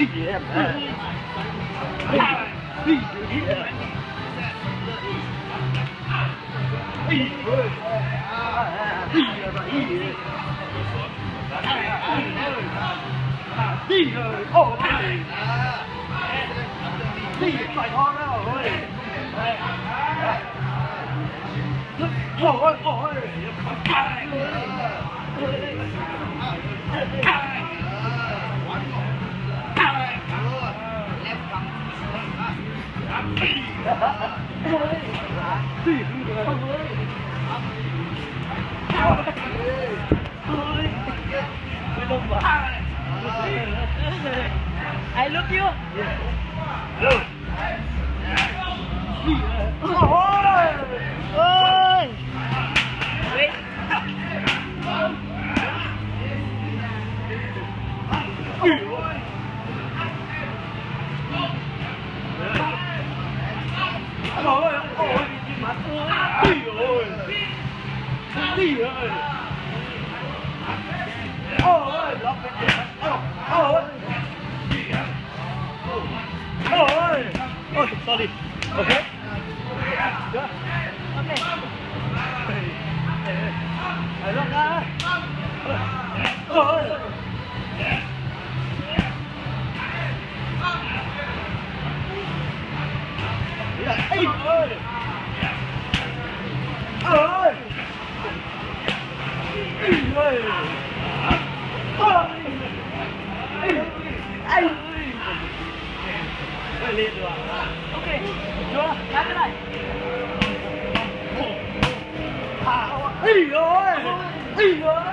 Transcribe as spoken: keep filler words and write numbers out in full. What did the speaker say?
Yeah, man. I love you. Hello. Okay. Okay. Hey, boy! Hey, boy!